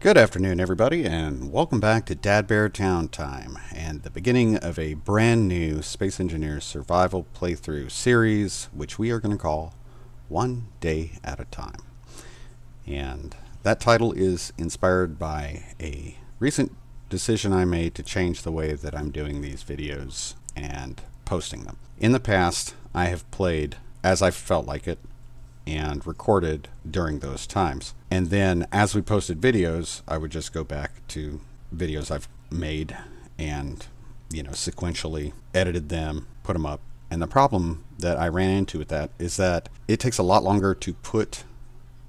Good afternoon, everybody, and welcome back to DadBear.Downtime and the beginning of a brand new Space Engineers survival playthrough series, which we are going to call One Day at a Time. And that title is inspired by a recent decision I made to change the way that I'm doing these videos and posting them. In the past, I have played as I felt like it and recorded during those times. And then as we posted videos, I would just go back to videos I've made and, you know, sequentially edited them, put them up. And the problem that I ran into with that is that it takes a lot longer to put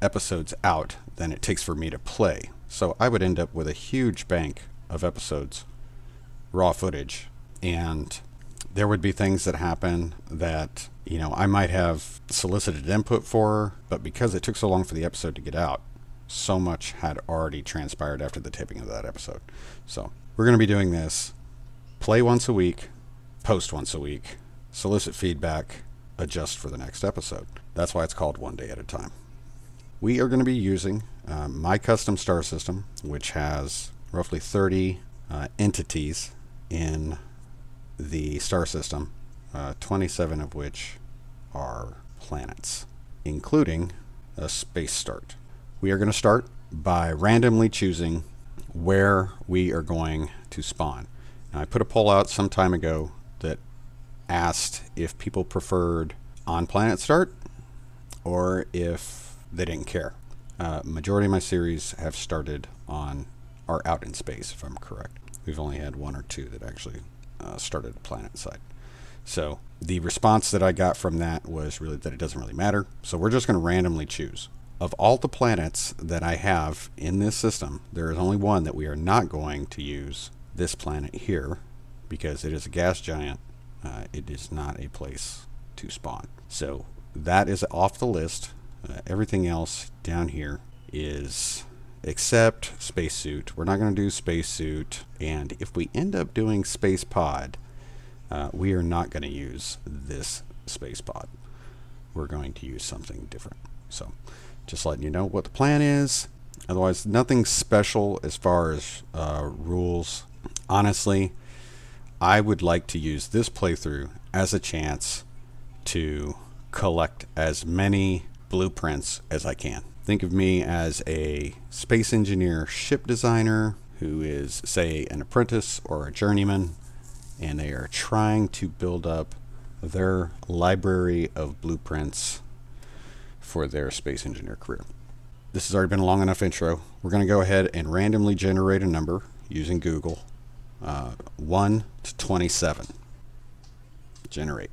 episodes out than it takes for me to play. So I would end up with a huge bank of episodes, raw footage, and there would be things that happen that, you know, I might have solicited input for, but because it took so long for the episode to get out, so much had already transpired after the taping of that episode. So we're going to be doing this: play once a week, post once a week, solicit feedback, adjust for the next episode. That's why it's called One Day at a Time. We are going to be using my custom star system, which has roughly 30 entities in the star system, 27 of which are planets, including a space start. We are going to start by randomly choosing where we are going to spawn. Now, I put a poll out some time ago that asked if people preferred on planet start or if they didn't care. Majority of my series have started on, or out in space, if I'm correct. We've only had one or two that actually started planet side. So the response that I got from that was really that it doesn't really matter. So we're just going to randomly choose. Of all the planets that I have in this system, there is only one that we are not going to use, this planet here, because it is a gas giant. It is not a place to spawn. So that is off the list. Everything else down here is except spacesuit. We're not going to do spacesuit, and if we end up doing space pod, we are not going to use this space pod. We're going to use something different. So just letting you know what the plan is. Otherwise, nothing special as far as rules. Honestly, I would like to use this playthrough as a chance to collect as many blueprints as I can. Think of me as a space engineer ship designer who is, say, an apprentice or a journeyman, and they are trying to build up their library of blueprints for their space engineer career. This has already been a long enough intro. We're going to go ahead and randomly generate a number using Google, 1 to 27. Generate.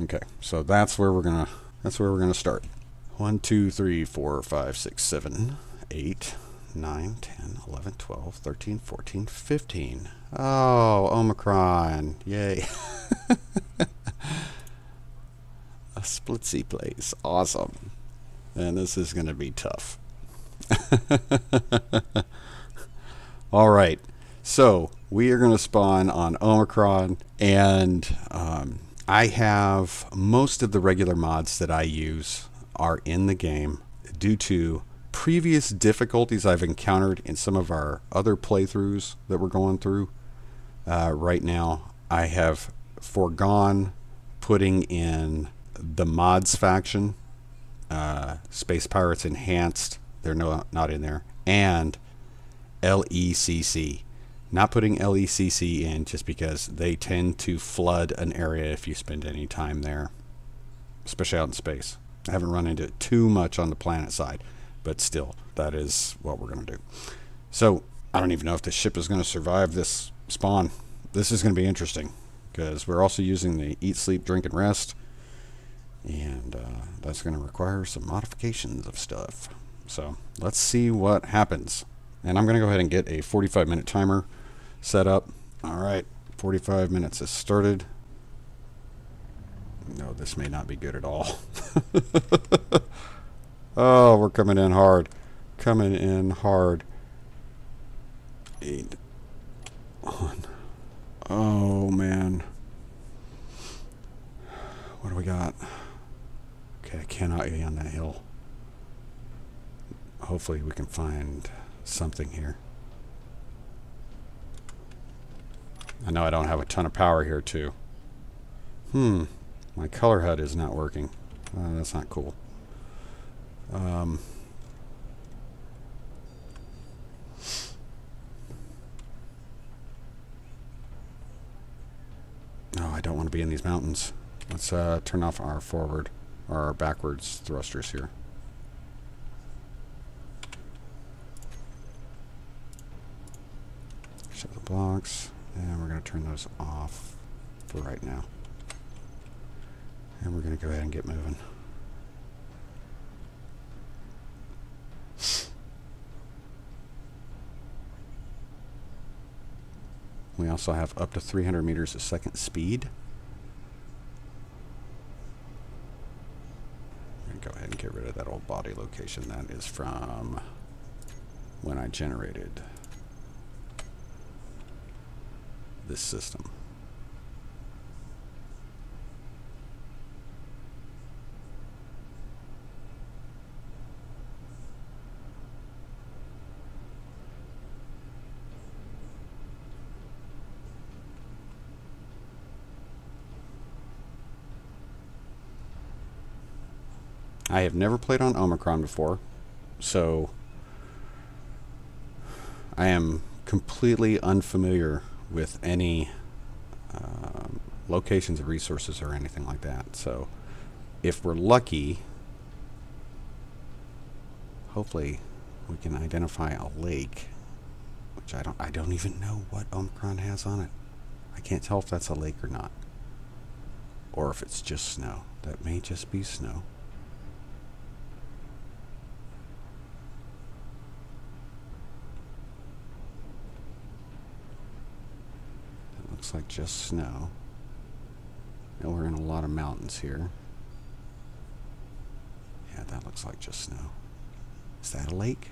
Okay, so that's where we're gonna start. 1, 2, 3, 4, 5, 6, 7, 8, 9, 10, 11, 12, 13, 14, 15. Oh, Omicron, yay. A Splitsie place, awesome. And this is gonna be tough. All right, so we are going to spawn on Omicron, and I have most of the regular mods that I use are in the game due to previous difficulties I've encountered in some of our other playthroughs that we're going through right now. I have forgone putting in the mods faction, Space Pirates Enhanced, they're not in there, and LECC. Not putting LECC in just because they tend to flood an area if you spend any time there, especially out in space. I haven't run into it too much on the planet side, but still, that is what we're going to do. So I don't even know if the ship is going to survive this spawn. This is going to be interesting because we're also using the eat, sleep, drink, and rest, and that's going to require some modifications of stuff. So let's see what happens. And I'm going to go ahead and get a 45-minute timer set up. All right, 45 minutes has started. No, this may not be good at all. Oh, we're coming in hard. Coming in hard. 8, 1. Oh, man. do we got? Okay, I cannot get on that hill. Hopefully we can find something here. I know I don't have a ton of power here too. My color HUD is not working. That's not cool. No, I don't want to be in these mountains. Let's turn off our forward or our backwards thrusters here. Shut the blocks, and we're going to turn those off for right now. And we're going to go ahead and get moving. We also have up to 300 meters a second speed. I'm going to go ahead and get rid of that old body location. That is from when I generated this system. I have never played on Omicron before, so I am completely unfamiliar with any locations of resources or anything like that. So if we're lucky, hopefully we can identify a lake, which I don't even know what Omicron has on it. I can't tell if that's a lake or not, or if it's just snow. That may just be snow. Looks like just snow. Now we're in a lot of mountains here. Yeah, that looks like just snow. Is that a lake?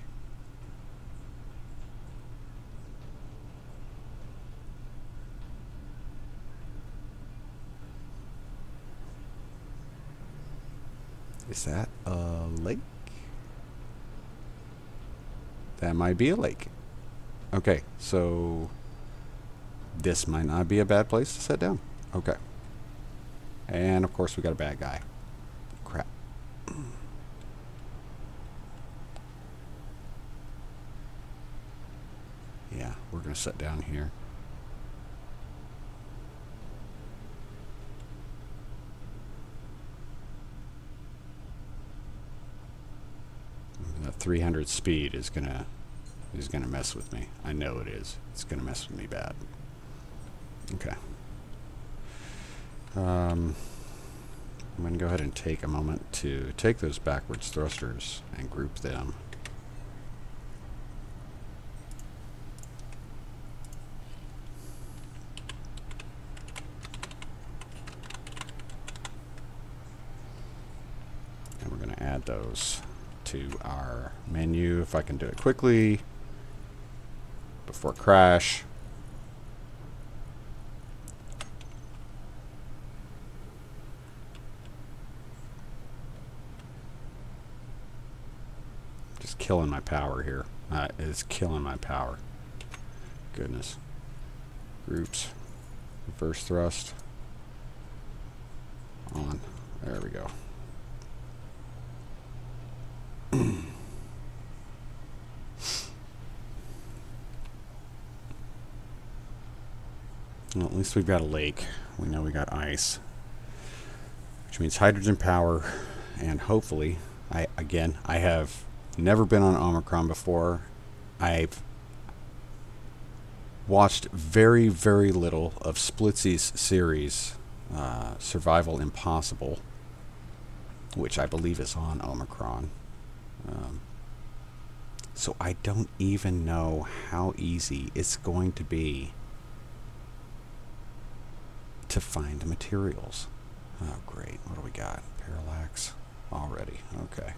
Is that a lake? That might be a lake. Okay, so this might not be a bad place to sit down. Okay. And of course we got a bad guy. Crap. Yeah, we're going to sit down here. That 300 speed is going to mess with me. I know it is. It's going to mess with me bad. Okay. I'm going to go ahead and take a moment to take those backwards thrusters and group them. And we're going to add those to our menu if I can do it quickly before crash. Killing my power here. It's killing my power. Goodness. Groups. Reverse thrust. On. There we go. Well, at least we've got a lake. We know we got ice, which means hydrogen power, and hopefully, I have never been on Omicron before. I've watched very, very little of Splitsie's series, Survival Impossible, which I believe is on Omicron. So I don't even know how easy it's going to be to find materials. Oh, great. What do we got? Parallax already. Okay.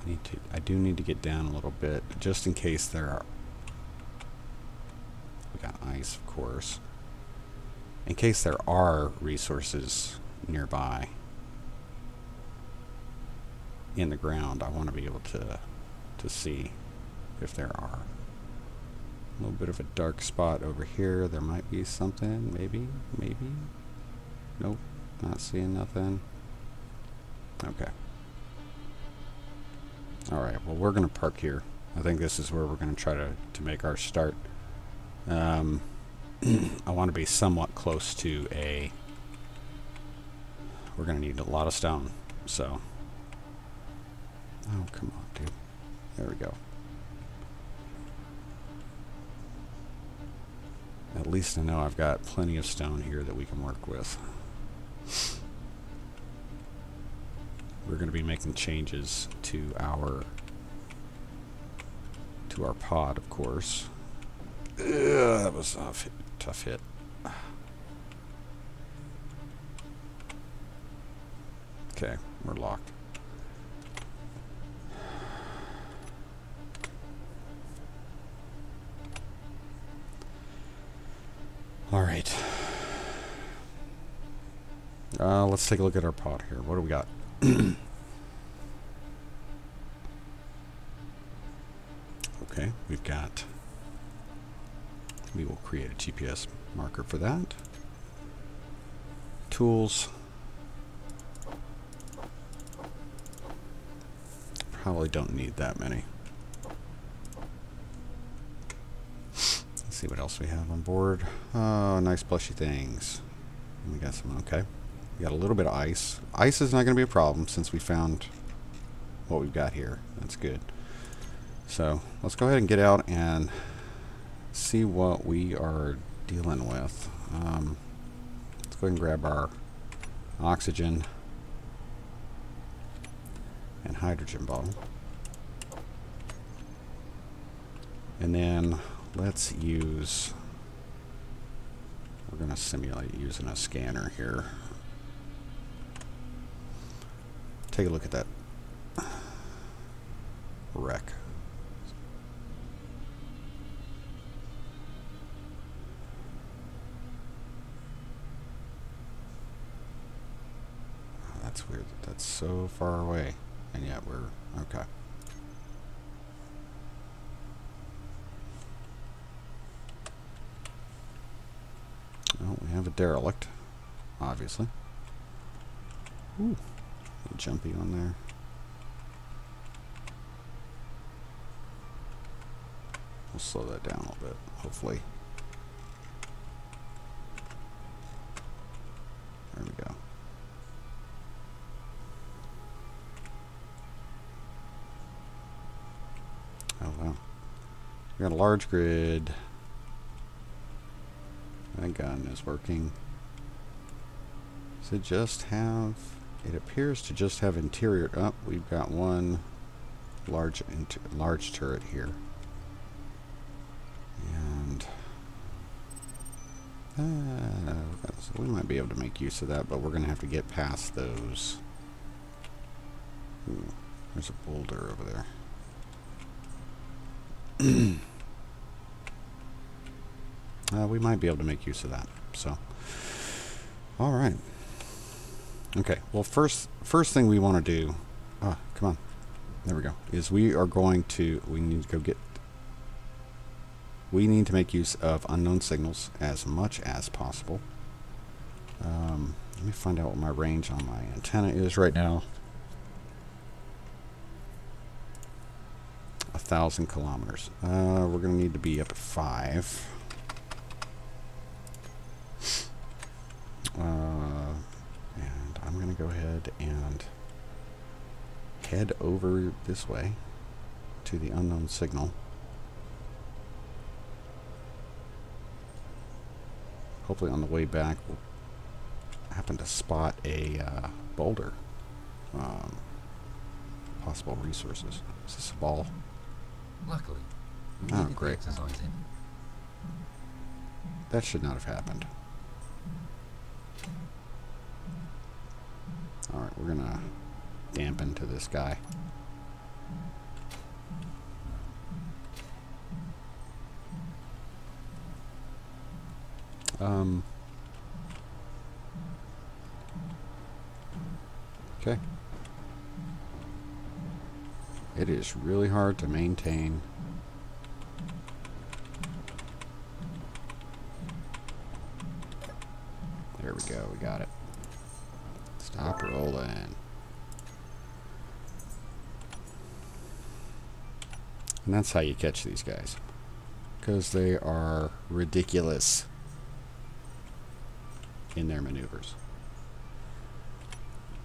I do need to get down a little bit, just in case there are... We got ice, of course. In case there are resources nearby in the ground, I want to be able to see if there are. A little bit of a dark spot over here. There might be something, maybe. Nope, not seeing nothing. Okay. Alright, well, we're going to park here. I think this is where we're going to try to make our start. I want to be somewhat close to a... We're going to need a lot of stone, so... Oh, come on, dude. There we go. At least I know I've got plenty of stone here that we can work with. We're going to be making changes to our pod, of course. Ugh, that was a tough hit. Okay, we're locked. All right. Let's take a look at our pod here. What do we got? Okay, we've got... We will create a GPS marker for that. Tools. Probably don't need that many. Let's see what else we have on board. Oh, nice plushy things. And we got some, okay. We got a little bit of ice. Ice is not going to be a problem since we found what we've got here. That's good. So let's go ahead and get out and see what we are dealing with. Let's go ahead and grab our oxygen and hydrogen bottle. And then let's use... We're going to simulate using a scanner here. Take a look at that wreck. Oh, that's weird. That's so far away. And yet we're... Okay. Oh, we have a derelict. Obviously. Ooh. Jumpy on there. We'll slow that down a little bit, hopefully. There we go. Oh wow. We got a large grid. My gun is working. Does it just have... It appears to just have interior up. Oh, we've got one large turret here. And so we might be able to make use of that, but we're going to have to get past those. Ooh, there's a boulder over there. We might be able to make use of that. So, all right. Okay, well, first thing we want to do, come on, there we go, is we need to make use of unknown signals as much as possible. Let me find out what my range on my antenna is right now. 1,000 kilometers. We're going to need to be up at 5. I'm going to go ahead and head over this way to the unknown signal. Hopefully on the way back we'll happen to spot a boulder. Possible resources. Is this a ball? Luckily. Oh, great. That should not have happened. Alright, we're gonna dampen to this guy. Okay. It is really hard to maintain. There we go, we got it. Stop rolling. And that's how you catch these guys, because they are ridiculous in their maneuvers.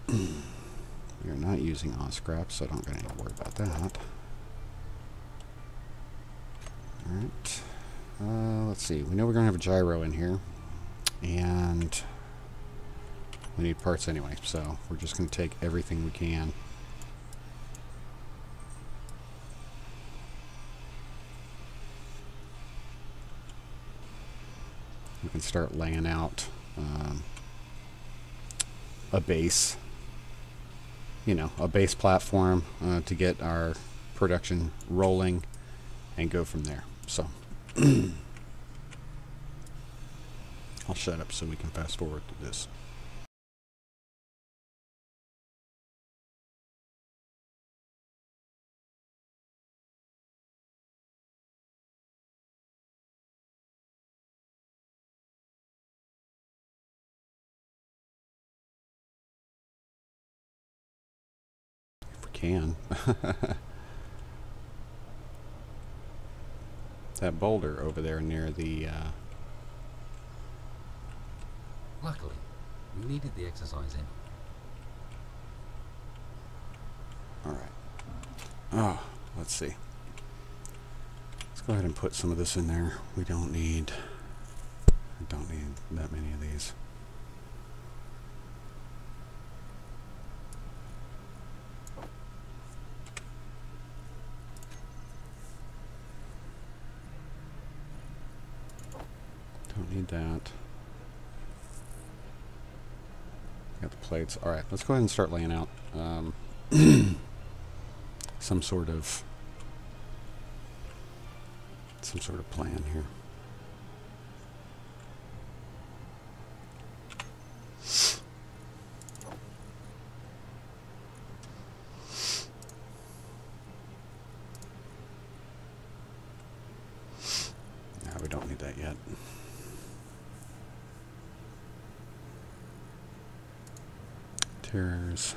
You're not using on scraps, so I don't need to worry about that. Alright. Let's see. We know we're going to have a gyro in here. And we need parts anyway, so we're just going to take everything we can. We can start laying out a base. You know, a base platform to get our production rolling and go from there. So I'll shut up so we can fast forward to this. That boulder over there near the luckily we needed the exercise in. Alright. Oh, let's see. Let's go ahead and put some of this in there. We don't need that many of these. Need that. Got the plates. Alright, let's go ahead and start laying out some sort of plan here. No, we don't need that yet. Here's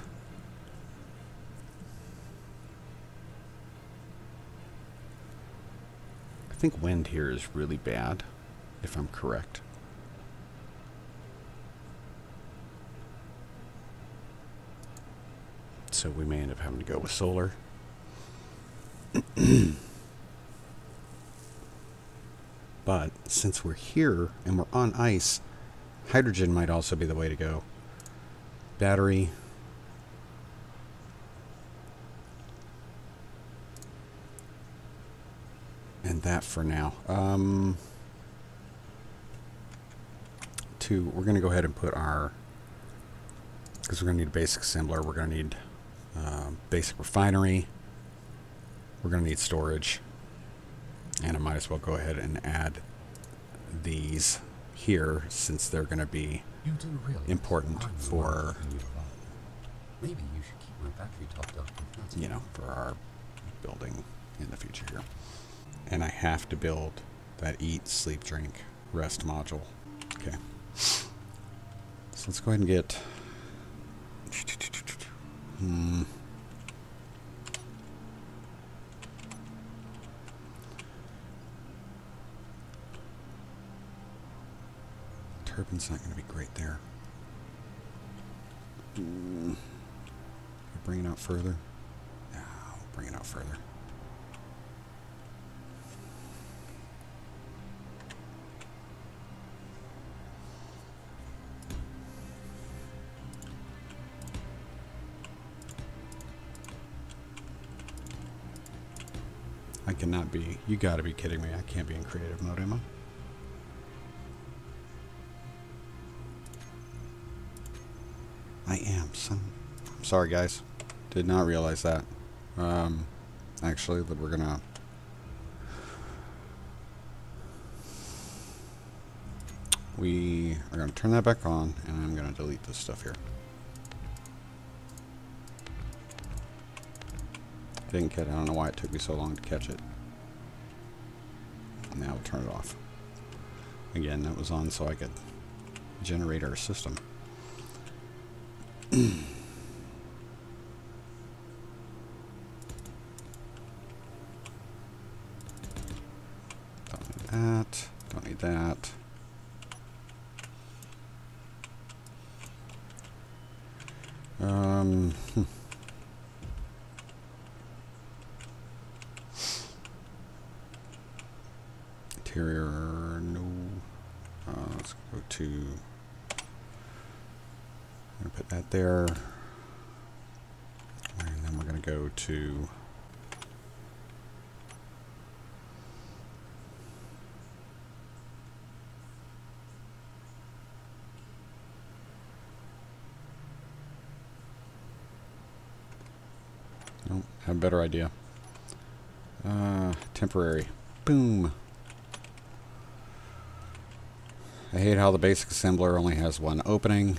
I think wind here is really bad, if I'm correct. So we may end up having to go with solar. But since we're here and we're on ice, hydrogen might also be the way to go. Battery. And that for now. We're going to go ahead and put our... Because we're going to need a basic assembler. We're going to need basic refinery. We're going to need storage. And I might as well go ahead and add these here since they're going to be important for, maybe you should keep my battery topped up, you know, for our building in the future here. And I have to build that eat, sleep, drink, rest module. Okay. So let's go ahead and get... Turbine's not going to be great there. Bring it out further. No, bring it out further. I cannot be. You got to be kidding me. I can't be in creative mode, am I? I am. I'm sorry, guys. Did not realize that. Actually, that we're gonna... We are going to turn that back on, and I'm going to delete this stuff here. I didn't get it. I don't know why it took me so long to catch it. Now we'll turn it off. Again, that was on so I could generate our system. Don't need that. Don't need that. Interior, no. Let's go to. I'm gonna put that there, and then we're gonna go to. Nope, I have a better idea. Temporary. Boom. I hate how the basic assembler only has one opening.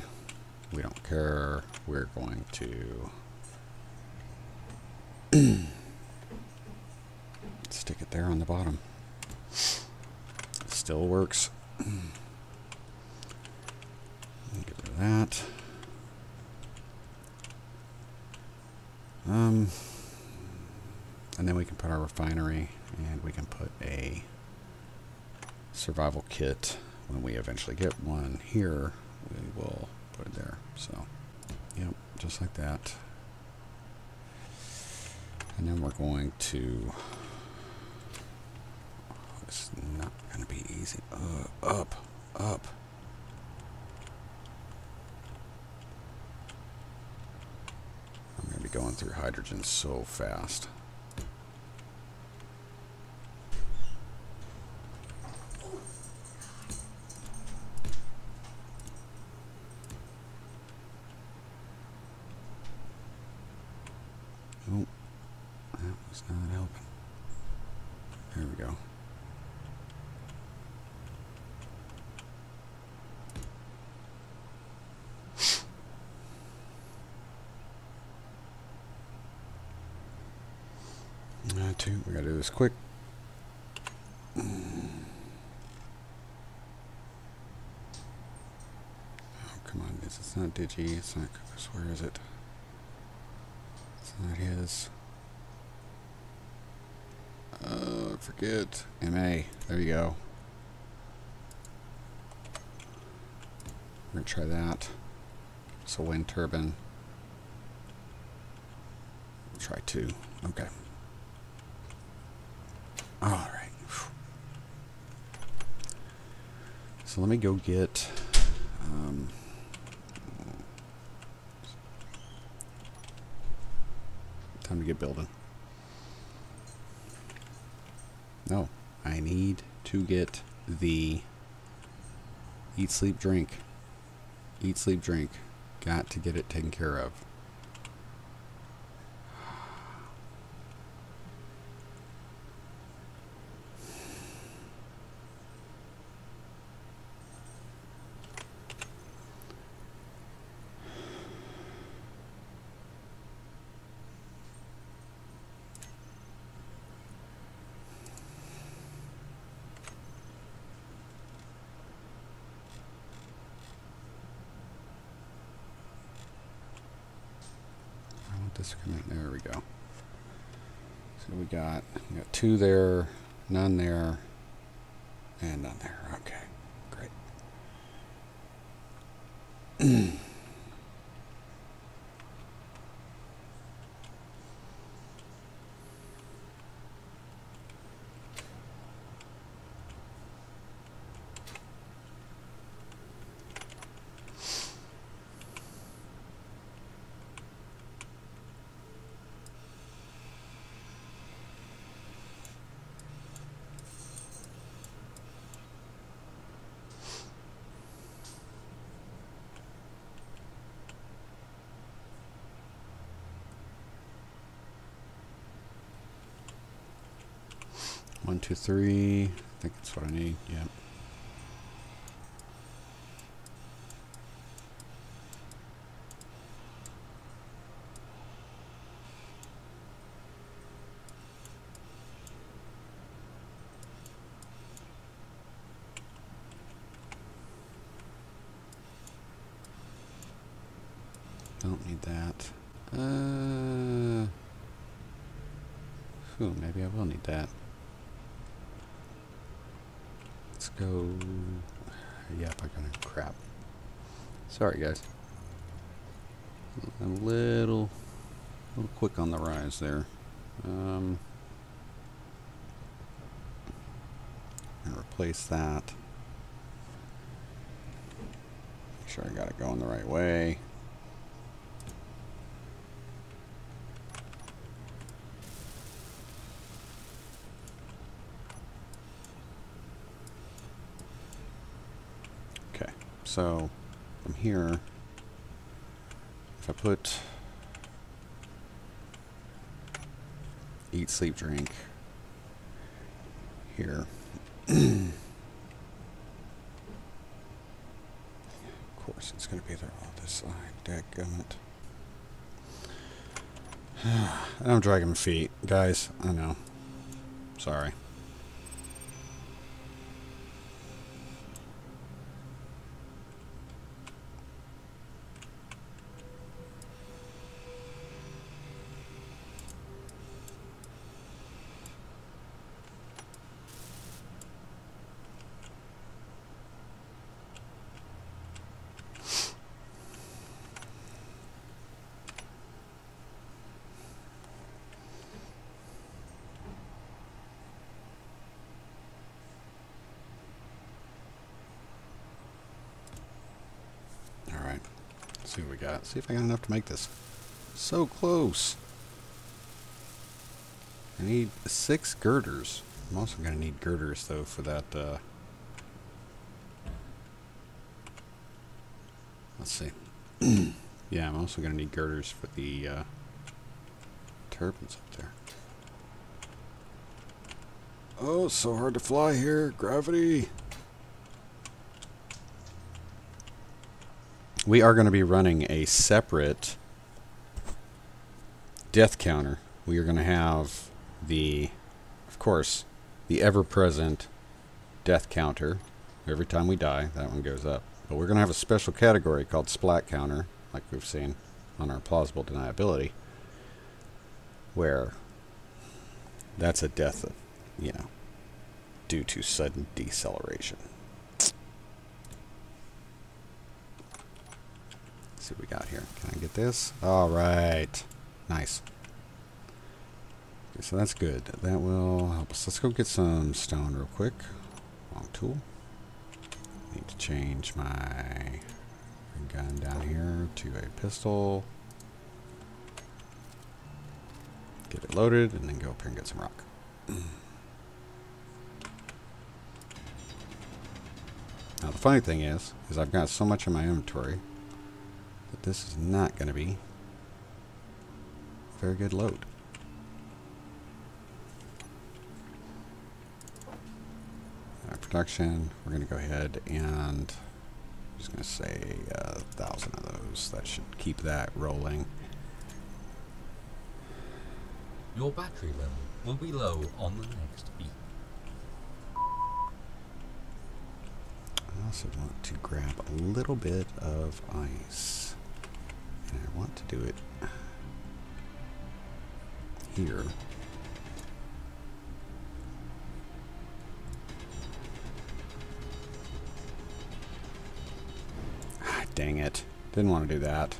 We don't care. We're going to stick it there on the bottom. It still works. Get rid of that. And then we can put our refinery, and we can put a survival kit. When we eventually get one here, we will put it there. So, yep, just like that. And then we're going to... It's not going to be easy. Up. I'm going to be going through hydrogen so fast. We gotta do this quick. Oh, come on, it's not Digi, it's not Cooper's, where is it? It's not his. Forget. MA, there you go. We're gonna try that. It's a wind turbine. We'll try two, okay. Alright. So let me go get time to get building. No, I need to get the eat, sleep, drink. Eat, sleep, drink. Got to get it taken care of. There we go. So we got two there, none there, and none there. Okay, great. One, two, three. I think that's what I need. Yep. don't need that. Ooh, maybe I will need that. Let's go... Yep, I got a crap. Sorry, guys. I'm a little quick on the rise there. And replace that. Make sure I got it going the right way. Okay, so from here, if I put eat, sleep, drink here. Of course, it's going to be there on this side. Dadgummit. And I'm dragging my feet. Guys, I know. Sorry. See what we got. See if I got enough to make this. So close. I need 6 girders. I'm also going to need girders though for that. Let's see. Yeah, I'm also going to need girders for the turbines up there. Oh, so hard to fly here. Gravity. We are going to be running a separate death counter. We are going to have the, of course, the ever-present death counter. Every time we die, that one goes up. But we're going to have a special category called Splat Counter, like we've seen on our plausible deniability, where that's a death, of, you know, due to sudden deceleration. See what we got here. Can I get this? All right. Nice. Okay, so that's good. That will help us. Let's go get some stone real quick. Wrong tool. Need to change my gun down here to a pistol. Get it loaded and then go up here and get some rock. Now the funny thing is I've got so much in my inventory. But this is not going to be a very good load. Production, we're going to go ahead and I'm just going to say 1,000 of those. That should keep that rolling. Your battery level will be low on the next beat. I also want to grab a little bit of ice. And I want to do it here. Ah, dang it. Didn't want to do that.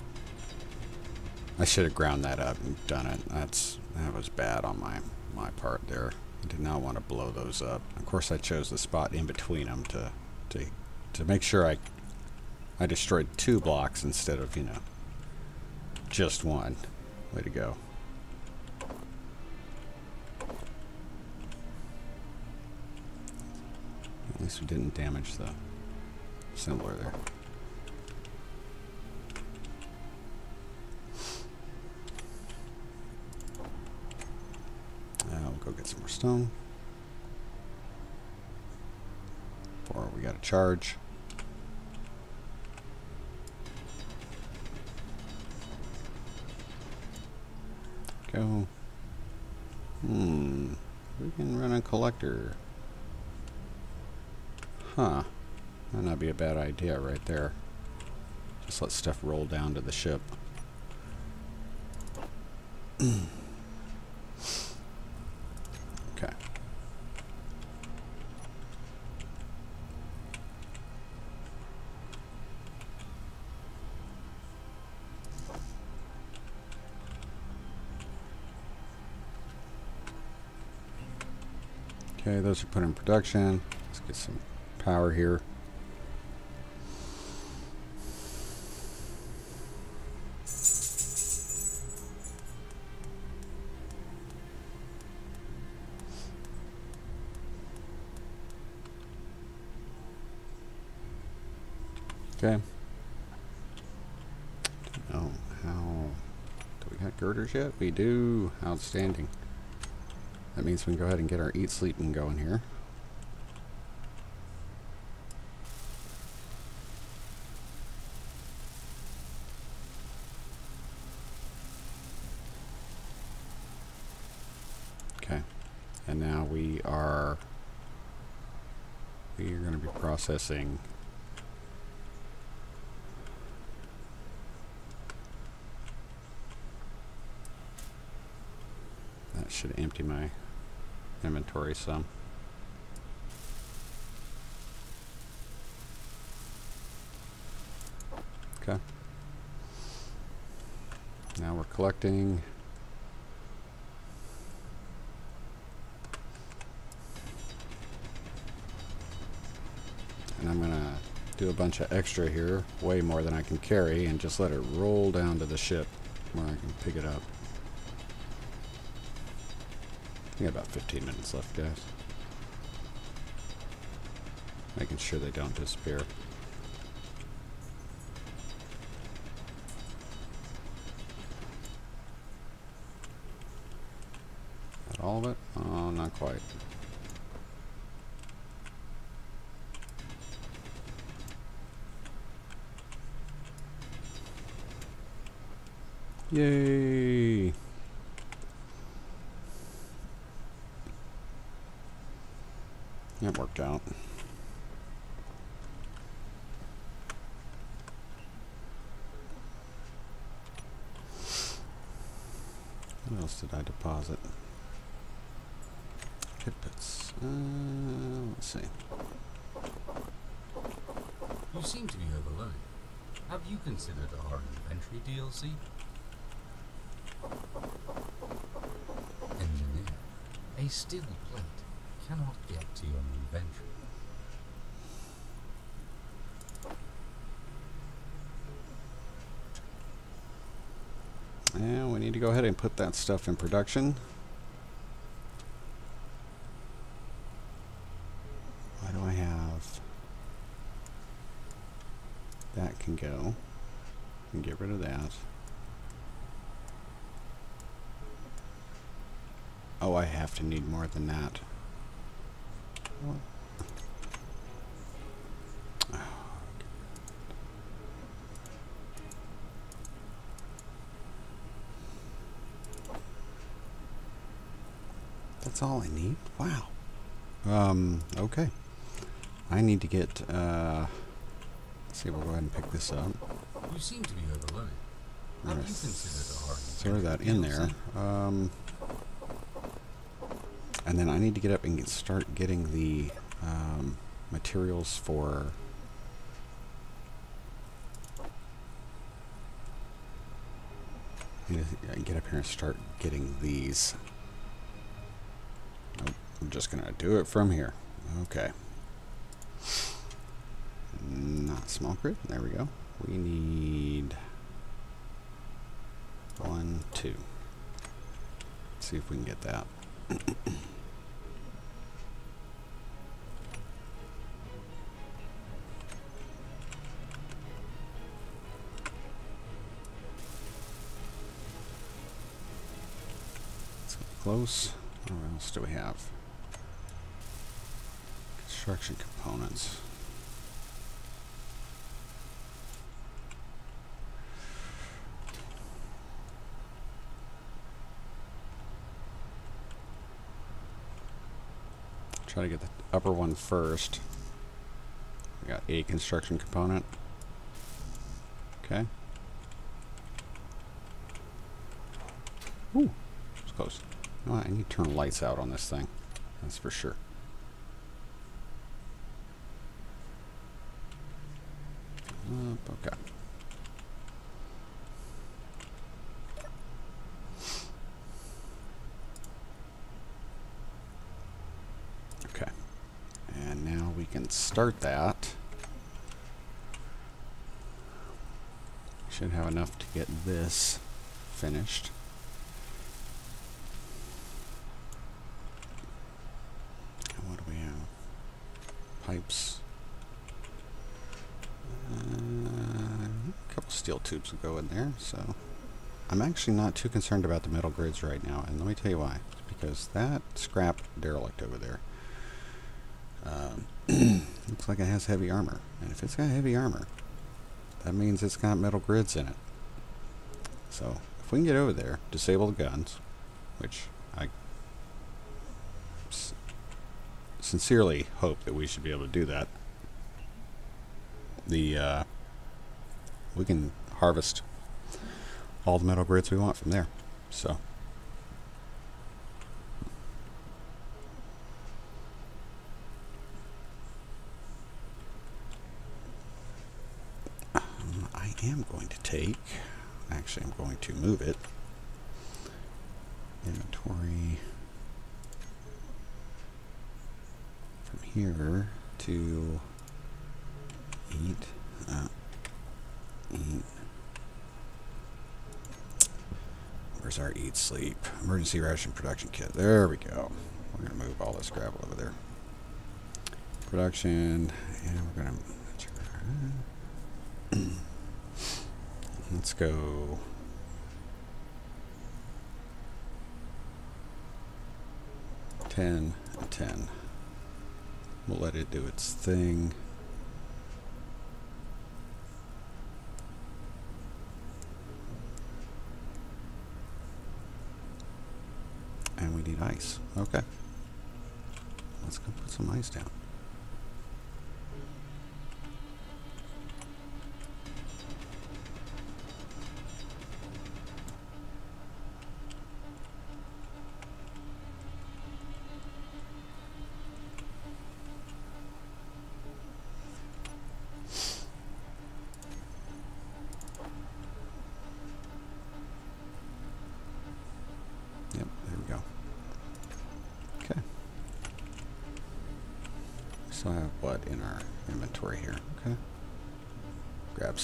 I should have ground that up and done it. That was bad on my part there. I did not want to blow those up. Of course, I chose the spot in between them to make sure I destroyed 2 blocks instead of, you know, just one. Way to go. At least we didn't damage the assembler there. Now we'll go get some more stone. Or we got a charge. Go. We can run a collector. Huh. Might not be a bad idea right there. Just let stuff roll down to the ship. Okay. Okay, those are put in production. Let's get some power here. Okay. Oh, how do we got girders yet? We do. Outstanding. That means we can go ahead and get our eat sleeping going here. Okay. And now we're going to be processing . Should empty my inventory some. Okay. Now we're collecting. And I'm going to do a bunch of extra here, way more than I can carry, and just let it roll down to the ship where I can pick it up. We got about 15 minutes left, guys. Making sure they don't disappear. Got all of it? Oh, not quite. Yay! That worked out. What else did I deposit? Tidbits. Let's see. You seem to be overloaded. Have you considered our inventory DLC? Engineer, a steel plate cannot get to your inventory. And we need to go ahead and put that stuff in production. Why do I have that? Can go and get rid of that. Oh, I have to need more than that. That's all I need? Wow. Okay. I need to get, let's see, we'll go ahead and pick this up. You seem to be overloaded. Have you considered a hard throw that in there. And then I need to get up and start getting the materials for get up here and start getting these. Nope, I'm just gonna do it from here. Okay. Not small grid. There we go. We need 1, 2. Let's see if we can get that. Close. What else do we have? Construction components. Try to get the upper one first. We got a construction component. Okay. Ooh, she was close. You know what, I need to turn lights out on this thing. That's for sure. Okay. Okay. And now we can start that. Should have enough to get this finished. And what do we have? Pipes. A couple steel tubes will go in there, so I'm actually not too concerned about the metal grids right now, and let me tell you why. It's because that scrap derelict over there looks like it has heavy armor, and if it's got heavy armor, that means it's got metal grids in it. So if we can get over there, disable the guns, which I sincerely hope that we should be able to do that. We can harvest all the metal grids we want from there. So I am going to take, actually I'm going to move it. Inventory from here to eat. Where's our eat, sleep? Emergency ration production kit. There we go. We're going to move all this gravel over there. Production. And we're going to... Let's go... Ten. We'll let it do its thing. And we need ice. Okay. Let's go put some ice down.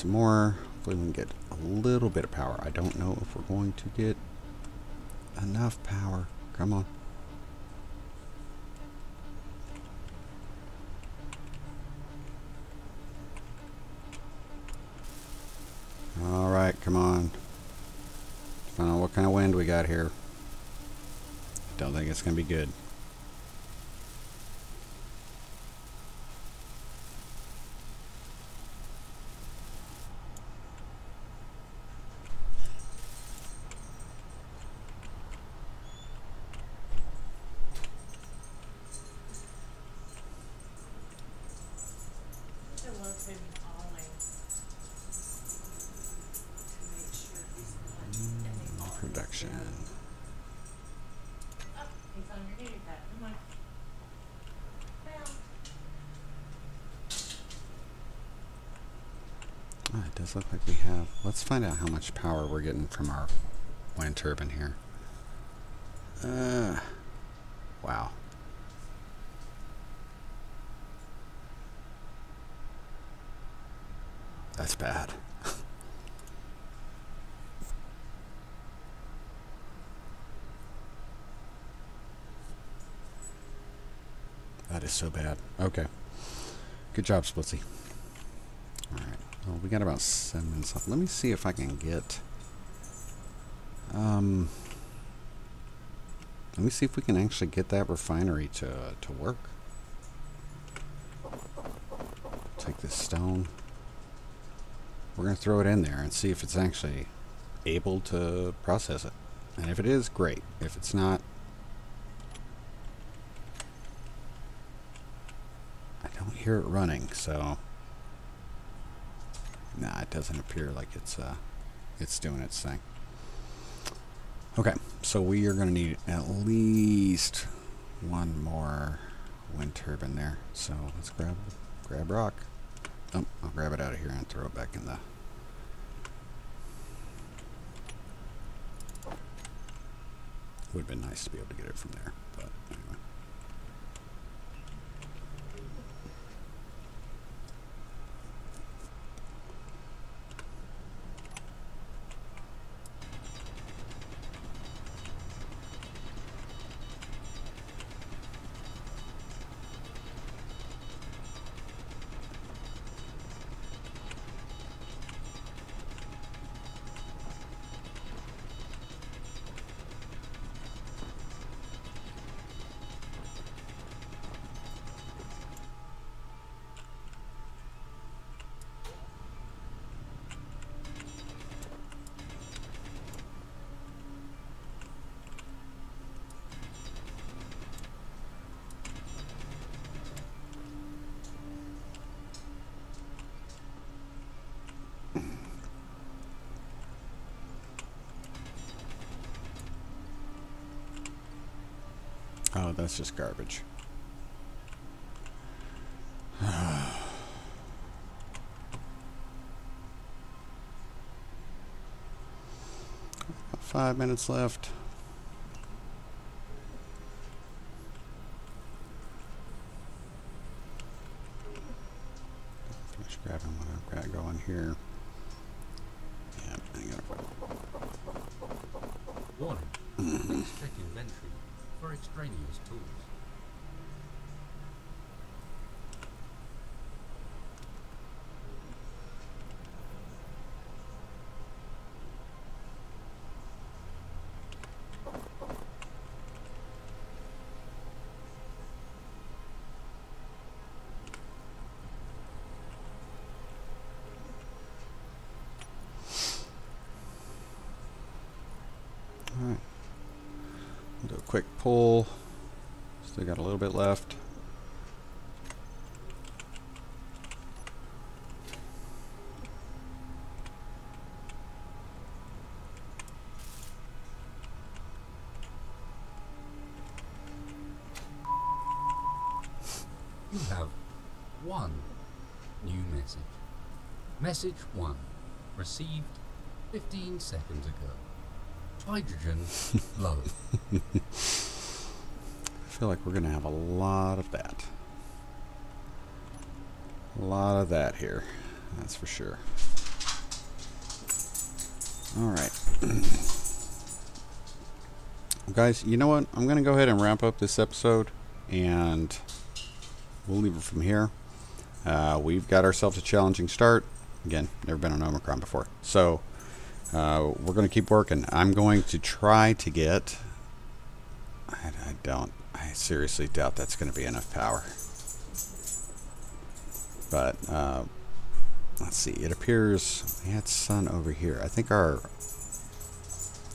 More. Hopefully we can get a little bit of power. I don't know if we're going to get enough power. Come on. Alright, come on. Find out what kind of wind we got here. Don't think it's going to be good. Look like we have. Let's find out how much power we're getting from our wind turbine here. Wow. That's bad. That is so bad. Okay. Good job, Splitsie. Well, we got about 7 minutes left. Let me see if I can get... let me see if we can actually get that refinery to work. Take this stone. We're going to throw it in there and see if it's actually able to process it. And if it is, great. If it's not... I don't hear it running, so... Nah, it doesn't appear like it's doing its thing. Okay, so we are going to need at least one more wind turbine there. So let's grab rock. Oh, I'll grab it out of here and throw it back in the... Would have been nice to be able to get it from there, but anyway. Oh, that's just garbage. About 5 minutes left. Finish grabbing what I've got going here. Yeah, I gotta... Warning. Please check inventory for extraneous tools. All right. We'll do a quick pull. Still got a little bit left. You have one new message. Message 1 received 15 seconds ago. Hydrogen low. I feel like we're going to have a lot of that. A lot of that here. That's for sure. Alright. Guys, you know what? I'm going to go ahead and wrap up this episode. And we'll leave it from here. We've got ourselves a challenging start. Again, never been on Omicron before. So... we're going to keep working. I'm going to try to get... I seriously doubt that's going to be enough power. But, let's see. It appears... We had sun over here. I think our...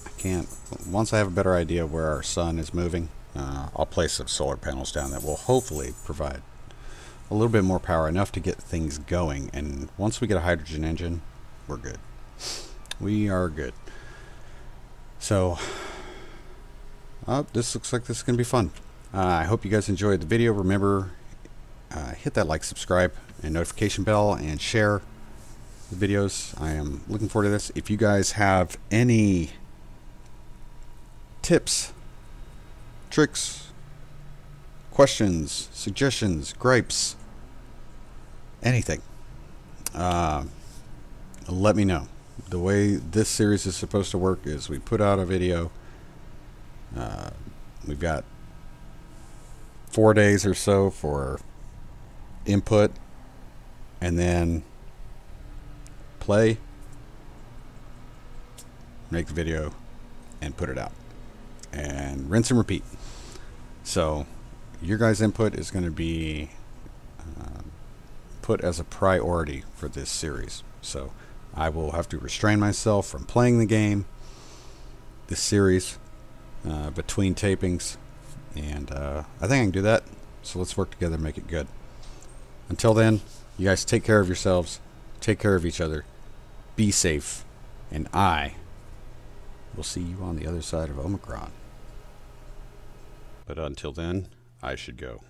I can't... Once I have a better idea of where our sun is moving, I'll place some solar panels down that will hopefully provide a little bit more power, enough to get things going. And once we get a hydrogen engine, we're good. We are good. So, this looks like this is going to be fun. I hope you guys enjoyed the video. Remember, hit that like, subscribe, and notification bell, and share the videos. I am looking forward to this. If you guys have any tips, tricks, questions, suggestions, gripes, anything, let me know. The way this series is supposed to work is we put out a video. We've got 4 days or so for input, and then play, make the video, and put it out, and rinse and repeat. So your guys' input is going to be put as a priority for this series. So I will have to restrain myself from playing the game, this series, between tapings, and I think I can do that. So let's work together and make it good. Until then, you guys take care of yourselves, take care of each other, be safe, and I We'll see you on the other side of Omicron. But until then, I should go.